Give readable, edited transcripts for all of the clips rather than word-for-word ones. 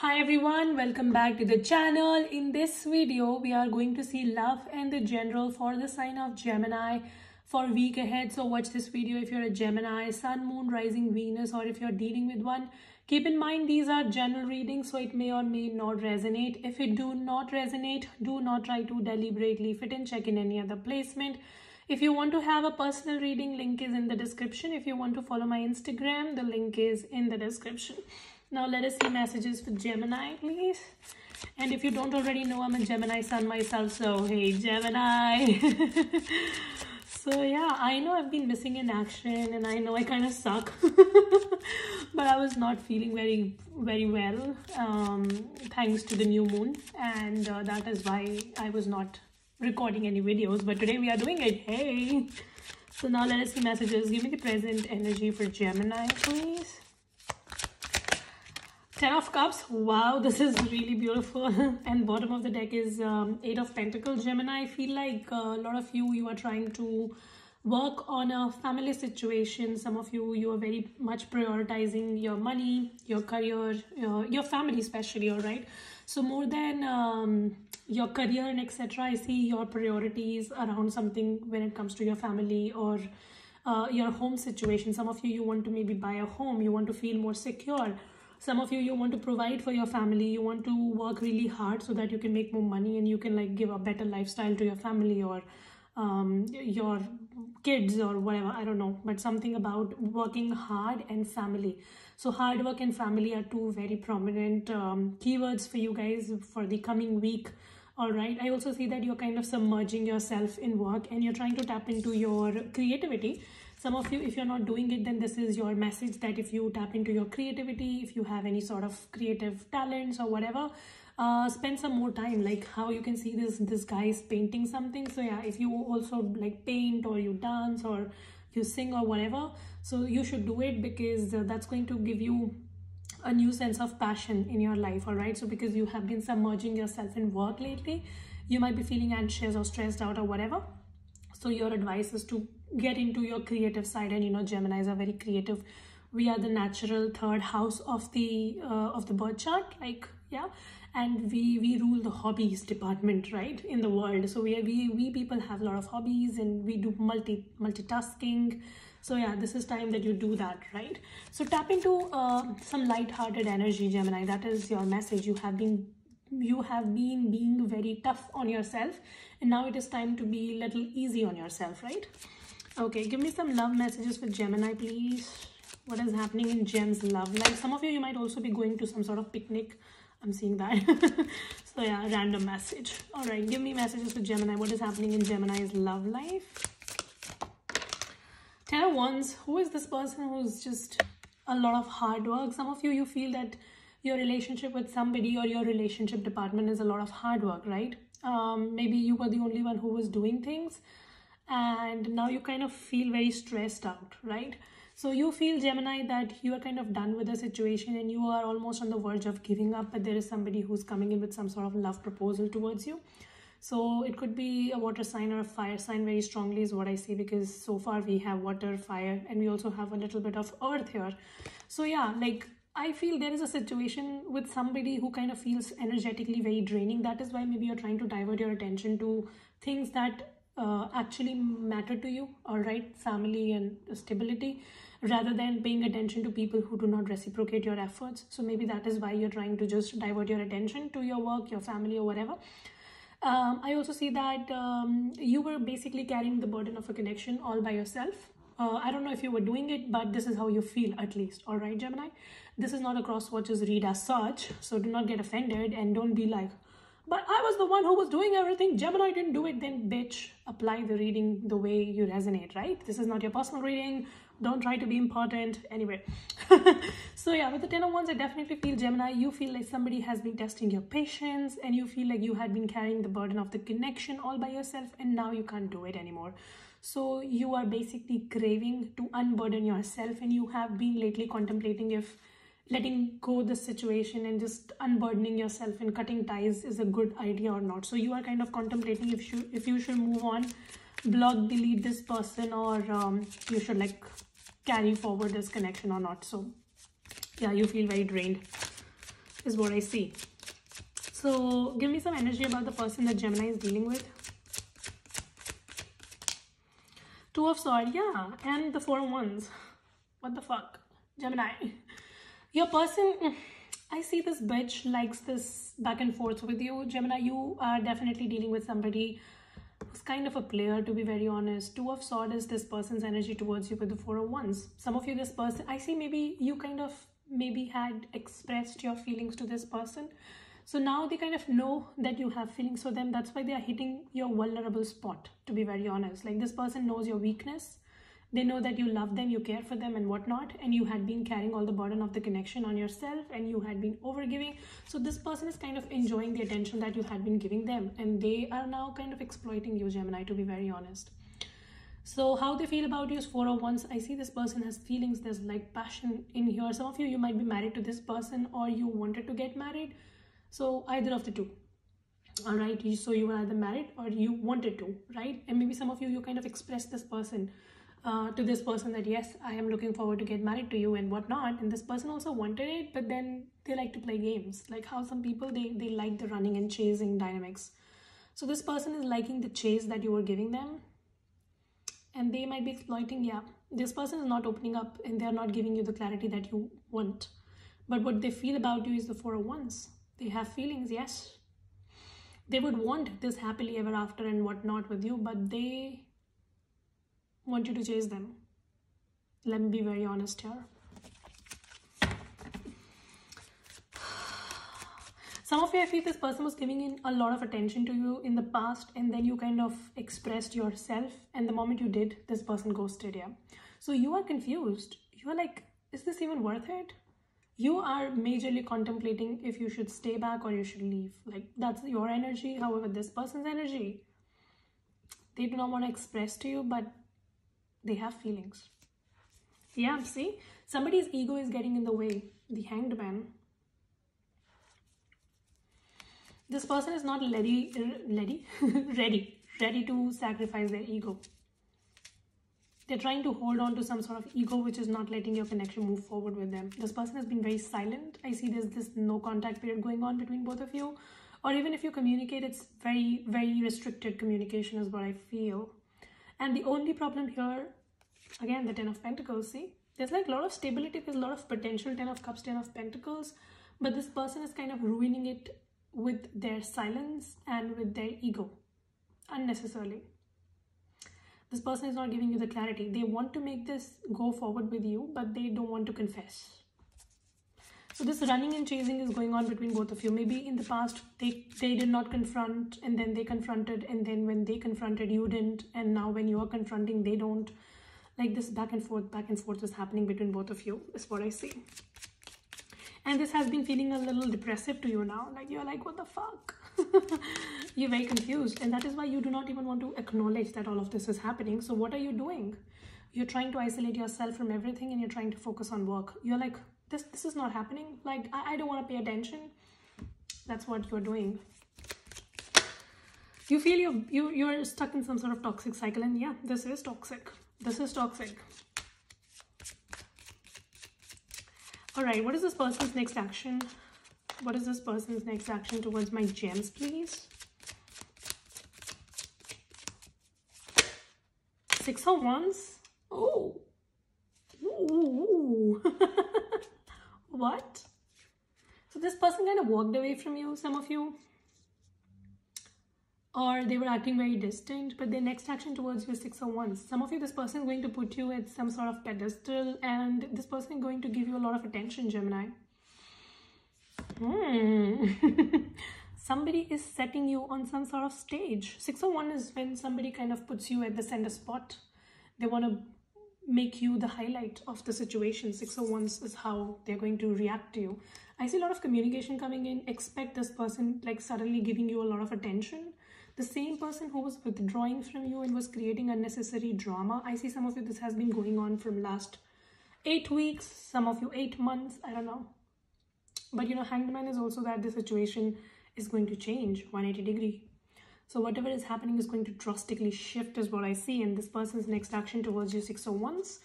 Hi everyone, welcome back to the channel. In this video, we are going to see love and the general for the sign of Gemini for week ahead. So watch this video if you're a Gemini, Sun, Moon, Rising, Venus, or if you're dealing with one. Keep in mind, these are general readings, so it may or may not resonate. If it do not resonate, do not try to deliberately fit and check in any other placement. If you want to have a personal reading, link is in the description. If you want to follow my Instagram, the link is in the description. Now let us see messages for Gemini, please. And if you don't already know, I'm a Gemini sun myself, so hey Gemini. So yeah, I know I've been missing in action and I know I kind of suck. But I was not feeling very well thanks to the new moon. And that is why I was not recording any videos. But today we are doing it, hey. So now let us see messages. Give me the present energy for Gemini, please. 10 of cups, wow, this is really beautiful. And bottom of the deck is 8 of pentacles. Gemini, I feel like a lot of you are trying to work on a family situation. Some of you are very much prioritizing your money, your career, your family especially, all right? So more than your career and etc., I see your priorities around something when it comes to your family or your home situation. Some of you want to maybe buy a home, you want to feel more secure. Some of you want to provide for your family, you want to work really hard so that you can make more money and you can like give a better lifestyle to your family or your kids or whatever, I don't know, but something about working hard and family. So hard work and family are two very prominent keywords for you guys for the coming week. All right, I also see that you're kind of submerging yourself in work and you're trying to tap into your creativity. Some of you, if you're not doing it, then this is your message that if you tap into your creativity, if you have any sort of creative talents or whatever, spend some more time, like how you can see this guy is painting something. So yeah, if you also like paint or you dance or you sing or whatever, so you should do it because that's going to give you a new sense of passion in your life, all right? So because you have been submerging yourself in work lately, you might be feeling anxious or stressed out or whatever. So your advice is to get into your creative side, and you know Geminis are very creative. We are the natural third house of the birth chart, like yeah, and we rule the hobbies department, right, in the world. So we people have a lot of hobbies and we do multitasking. So yeah, this is time that you do that, right? So tap into some light-hearted energy, Gemini. That is your message. You have been being very tough on yourself, and now it is time to be a little easy on yourself, right? Okay, give me some love messages for Gemini, please. What is happening in Gem's love life? Some of you might also be going to some sort of picnic. I'm seeing that. So yeah, random message. All right, give me messages for Gemini. What is happening in Gemini's love life? 10 of Wands, who is this person who's just a lot of hard work? Some of you feel that your relationship with somebody or your relationship department is a lot of hard work, right? Maybe you were the only one who was doing things and now you kind of feel very stressed out, right? So you feel, Gemini, that you are kind of done with the situation and you are almost on the verge of giving up, but there is somebody who's coming in with some sort of love proposal towards you. So it could be a water sign or a fire sign very strongly is what I see, because so far we have water, fire, and we also have a little bit of earth here. So yeah, like I feel there is a situation with somebody who kind of feels energetically very draining. That is why maybe you're trying to divert your attention to things that actually matter to you, all right, family and stability, rather than paying attention to people who do not reciprocate your efforts. So maybe that is why you're trying to just divert your attention to your work, your family, or whatever. I also see that you were basically carrying the burden of a connection all by yourself. I don't know if you were doing it, but this is how you feel at least. All right, Gemini, this is not a crosswatches read as such, so do not get offended and don't be like, but I was the one who was doing everything, Gemini didn't do it. Then bitch, apply the reading the way you resonate, right? This is not your personal reading. Don't try to be important anyway. So yeah, with the 10 of Wands, I definitely feel, Gemini, you feel like somebody has been testing your patience and you feel like you had been carrying the burden of the connection all by yourself and now you can't do it anymore. So you are basically craving to unburden yourself and you have been lately contemplating if letting go the situation and just unburdening yourself and cutting ties is a good idea or not. So you are kind of contemplating if you should move on, block, delete this person, or you should like carry forward this connection or not. So yeah, you feel very drained. is what I see. So give me some energy about the person that Gemini is dealing with. Two of Swords, yeah, and the Four of Wands. What the fuck, Gemini? Your person, I see this bitch likes this back and forth with you, Gemini. You are definitely dealing with somebody who's kind of a player, to be very honest. Two of Swords is this person's energy towards you with the Four of Wands. Some of you, this person, I see maybe you kind of maybe had expressed your feelings to this person. So now they kind of know that you have feelings for them. That's why they are hitting your vulnerable spot, to be very honest. Like, this person knows your weakness. They know that you love them, you care for them and whatnot. And you had been carrying all the burden of the connection on yourself and you had been overgiving. So this person is kind of enjoying the attention that you had been giving them. And they are now kind of exploiting you, Gemini, to be very honest. So how they feel about you is Four of Wands. I see this person has feelings. There's like passion in here. Some of you, you might be married to this person or you wanted to get married. So either of the two, all right? So you were either married or you wanted to, right? And maybe some of you, you kind of expressed this person to this person that, yes, I am looking forward to get married to you and whatnot. And this person also wanted it, but then they like to play games. Like how some people, they like the running and chasing dynamics. So this person is liking the chase that you were giving them. And they might be exploiting, yeah. This person is not opening up and they're not giving you the clarity that you want. But what they feel about you is the Four of Wands. They have feelings, yes. They would want this happily ever after and whatnot with you, but they want you to chase them. Let me be very honest here. Some of you, I feel this person was giving in a lot of attention to you in the past, and then you kind of expressed yourself. And the moment you did, this person ghosted, yeah. So you are confused. You are like, is this even worth it? You are majorly contemplating if you should stay back or you should leave. Like, that's your energy. However, this person's energy, they do not want to express to you, but they have feelings. Yeah, see? Somebody's ego is getting in the way. The Hanged Man. This person is not ready to sacrifice their ego. They're trying to hold on to some sort of ego which is not letting your connection move forward with them. This person has been very silent. I see there's this no contact period going on between both of you. Or even if you communicate, it's very, very restricted communication is what I feel. And the only problem here, again, the Ten of Pentacles, see? There's like a lot of stability, there's a lot of potential, Ten of Cups, Ten of Pentacles. But this person is kind of ruining it with their silence and with their ego. Unnecessarily. This person is not giving you the clarity. They want to make this go forward with you, but they don't want to confess. So this running and chasing is going on between both of you. Maybe in the past, they did not confront, and then they confronted, and then when they confronted, you didn't. And now when you are confronting, they don't. Like this back and forth is happening between both of you, is what I see. And this has been feeling a little depressive to you now. Like you're like, what the fuck? You're very confused, and that is why you do not even want to acknowledge that all of this is happening. So what are you doing? You're trying to isolate yourself from everything and you're trying to focus on work. You're like, this is not happening. Like, I don't want to pay attention. That's what you're doing. You feel you're stuck in some sort of toxic cycle, and yeah, this is toxic. This is toxic. All right, what is this person's next action? What is this person's next action towards my gems, please? Six of Wands. Oh. Ooh. What? So this person kind of walked away from you, some of you. Or they were acting very distant, but their next action towards you is Six of Wands. Some of you, this person is going to put you at some sort of pedestal, and this person is going to give you a lot of attention, Gemini. Somebody is setting you on some sort of stage. 601 is when somebody kind of puts you at the center spot. They want to make you the highlight of the situation. 601s is how they're going to react to you. I see a lot of communication coming in. Expect this person like suddenly giving you a lot of attention. The same person who was withdrawing from you and was creating unnecessary drama. I see some of you, this has been going on from last 8 weeks, some of you 8 months, I don't know. But you know, Hanged Man is also that the situation is going to change 180 degrees. So whatever is happening is going to drastically shift is what I see. And this person's next action towards you, 601s,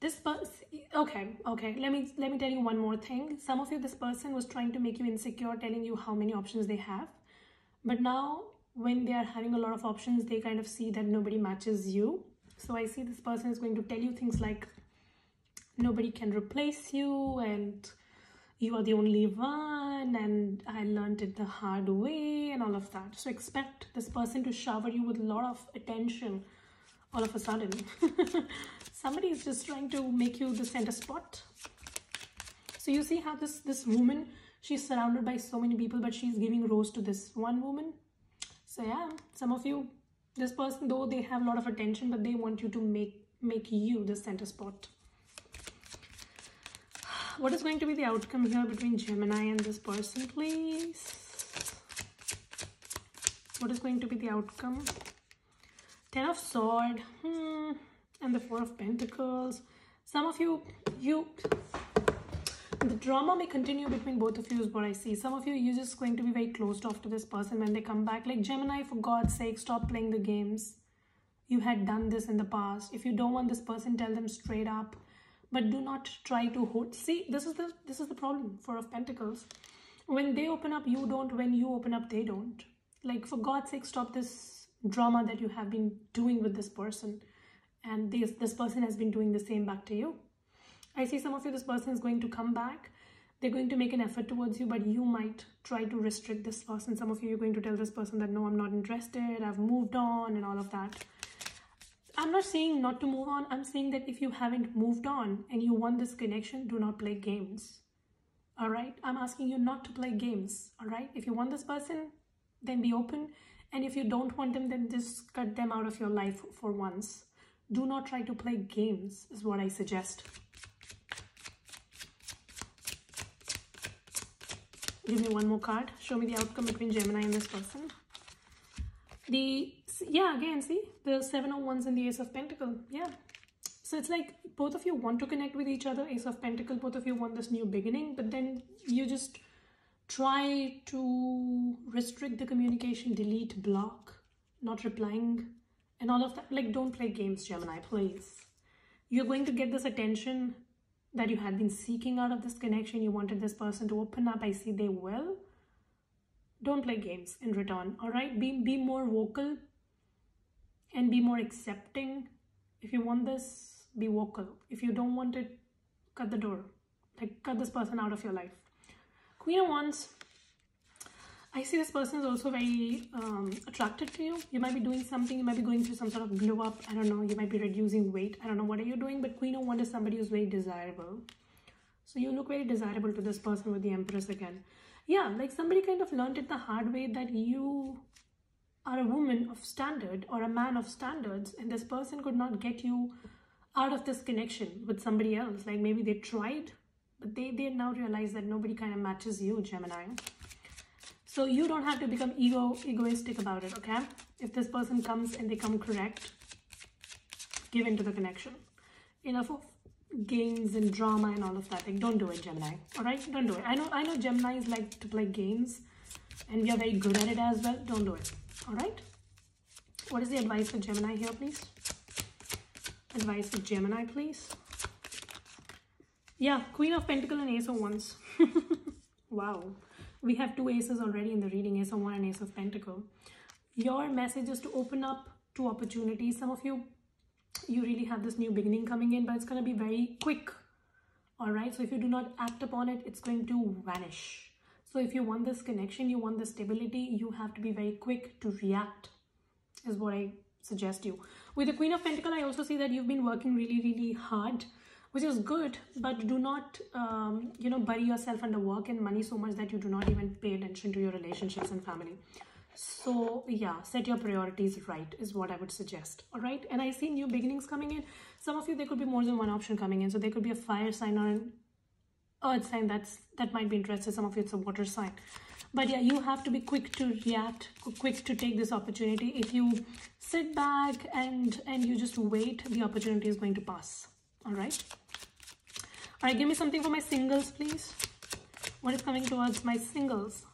This person, okay, let me tell you one more thing. Some of you, this person was trying to make you insecure, telling you how many options they have. But now when they are having a lot of options, they kind of see that nobody matches you. So I see this person is going to tell you things like nobody can replace you and you are the only one and I learned it the hard way and all of that. So expect this person to shower you with a lot of attention all of a sudden. Somebody is just trying to make you the center spot. So you see how this woman, she's surrounded by so many people, but she's giving rose to this one woman. So yeah, some of you, this person, though they have a lot of attention, but they want you to make you the center spot. What is going to be the outcome here between Gemini and this person, please? What is going to be the outcome? 10 of Swords, and the 4 of Pentacles. Some of you, the drama may continue between both of you is what I see. Some of you, you're just going to be very closed off to this person when they come back. Like, Gemini, for God's sake, stop playing the games. You had done this in the past. If you don't want this person, tell them straight up. But do not try to hold. See, this is the problem, 4 of Pentacles. When they open up, you don't. When you open up, they don't. Like, for God's sake, stop this drama that you have been doing with this person. And this person has been doing the same back to you. I see some of you, this person is going to come back. They're going to make an effort towards you, but you might try to restrict this person. Some of you, you're going to tell this person that, no, I'm not interested. I've moved on and all of that. I'm not saying not to move on. I'm saying that if you haven't moved on and you want this connection, do not play games. All right? I'm asking you not to play games. All right? If you want this person, then be open. And if you don't want them, then just cut them out of your life for once. Do not try to play games is what I suggest. Give me one more card. Show me the outcome between Gemini and this person. Again, see, the Seven of Wands and the Ace of Pentacles. Yeah. So it's like both of you want to connect with each other. Ace of Pentacles, both of you want this new beginning. But then you just try to restrict the communication, delete, block, not replying, and all of that. Like, don't play games, Gemini, please. You're going to get this attention that you had been seeking out of this connection. You wanted this person to open up. I see they will. Don't play games in return, all right? Be more vocal and be more accepting. If you want this, be vocal. If you don't want it, cut the door. Like, cut this person out of your life. Queen of Wands. I see this person is also very attracted to you. You might be doing something. You might be going through some sort of glow up. I don't know. You might be reducing weight. I don't know. What are you doing? But Queen of Wands is somebody who's very desirable. So you look very desirable to this person with the Empress again. Yeah, like somebody kind of learned it the hard way that you are a woman of standard or a man of standards, and this person could not get you out of this connection with somebody else. Like, maybe they tried, but they now realize that nobody kind of matches you, Gemini. So you don't have to become egoistic about it, okay? If this person comes and they come correct, give into the connection. Enough of games and drama and all of that. Like, don't do it, Gemini, all right? Don't do it. I know Geminis like to play games and we are very good at it as well. Don't do it, all right? What is the advice for Gemini here, please? Advice for Gemini, please. Yeah, Queen of Pentacles and Ace of Wands. Wow, we have two aces already in the reading, Ace of Wands and Ace of Pentacles. Your message is to open up to opportunities. Some of you really have this new beginning coming in, but it's going to be very quick, all right? So if you do not act upon it, it's going to vanish. So if you want this connection, you want the stability, you have to be very quick to react is what I suggest you. With the Queen of Pentacles, I also see that you've been working really, really hard, which is good, but do not, bury yourself under work and money so much that you do not even pay attention to your relationships and family. So yeah, set your priorities right is what I would suggest, all right? And I see new beginnings coming in. Some of you, there could be more than one option coming in. So there could be a fire sign or an earth sign that might be interested. Some of you, it's a water sign. But yeah, you have to be quick to react, quick to take this opportunity. If you sit back and you just wait, the opportunity is going to pass, all right? All right, give me something for my singles, please. What is coming towards my singles?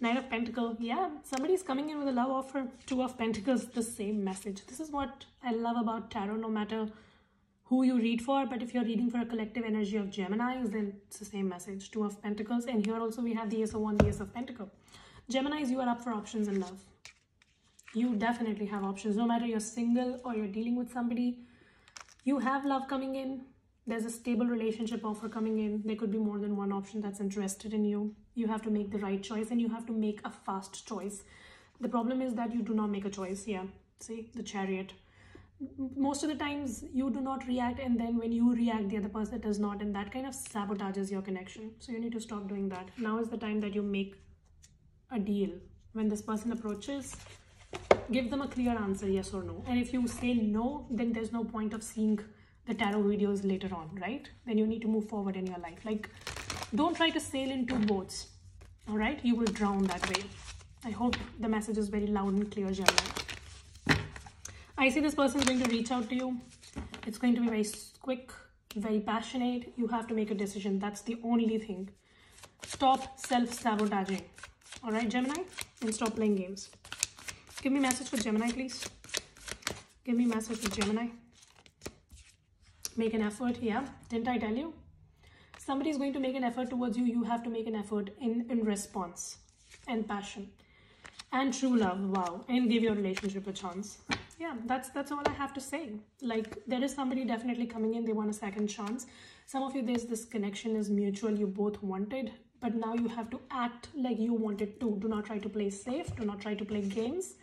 Nine of Pentacles. Yeah, somebody's coming in with a love offer. Two of Pentacles, the same message. This is what I love about tarot, no matter who you read for. But if you're reading for a collective energy of Geminis, then it's the same message. Two of Pentacles. And here also we have the Ace of Wands, the Ace of Pentacles. Geminis, you are up for options in love. You definitely have options. No matter you're single or you're dealing with somebody, you have love coming in. There's a stable relationship offer coming in. There could be more than one option that's interested in you. You have to make the right choice, and you have to make a fast choice. The problem is that you do not make a choice. Yeah, see, the Chariot. Most of the times you do not react, and then when you react, the other person does not, and that kind of sabotages your connection. So you need to stop doing that. Now is the time that you make a deal. When this person approaches, give them a clear answer, yes or no. And if you say no, then there's no point of seeing the tarot videos later on, right? Then you need to move forward in your life. Like, don't try to sail in two boats, all right? You will drown that way. I hope the message is very loud and clear, Gemini. I see this person is going to reach out to you. It's going to be very quick, very passionate. You have to make a decision. That's the only thing. Stop self-sabotaging, all right, Gemini? And stop playing games. Give me a message for Gemini, please. Give me a message for Gemini. Make an effort. Yeah, didn't I tell you? Somebody is going to make an effort towards you. You have to make an effort in response and passion and true love. Wow. And give your relationship a chance. Yeah, that's all I have to say. Like, there is somebody definitely coming in. They want a second chance. Some of you, this connection is mutual. You both wanted, but now you have to act like you wanted to. Do not try to play safe. Do not try to play games.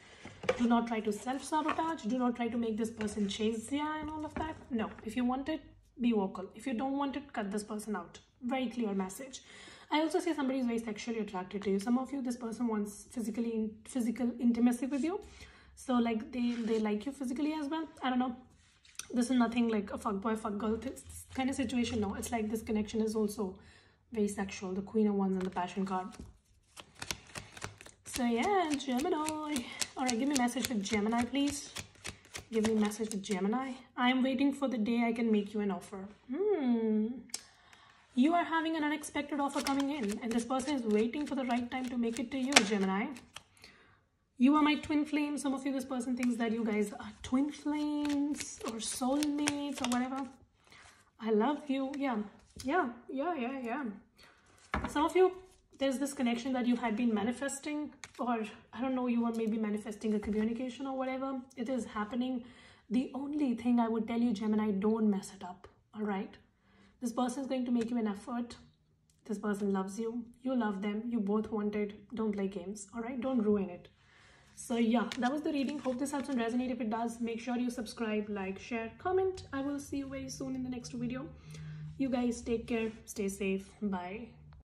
Do not try to self-sabotage. Do not try to make this person chase you and all of that. No, if you want it, be vocal. If you don't want it, cut this person out. Very clear message. I also see somebody is very sexually attracted to you. Some of you, this person wants physical intimacy with you. So like they like you physically as well. I don't know. This is nothing like a fuck boy, fuck girl kind of situation. No, it's like this connection is also very sexual. The Queen of Wands and the Passion card. So yeah, Gemini. Alright, give me a message for Gemini, please. Give me a message for Gemini. I am waiting for the day I can make you an offer. You are having an unexpected offer coming in, and this person is waiting for the right time to make it to you, Gemini. You are my twin flame. Some of you, this person thinks that you guys are twin flames or soulmates or whatever. I love you. Yeah. Some of you, there's this connection that you had been manifesting, or I don't know, you were maybe manifesting a communication or whatever. It is happening. The only thing I would tell you, Gemini, don't mess it up, all right? This person is going to make you an effort. This person loves you. You love them. You both wanted. Don't play games, all right? Don't ruin it. So yeah, that was the reading. Hope this helps and resonates. If it does, make sure you subscribe, like, share, comment. I will see you very soon in the next video. You guys take care. Stay safe. Bye.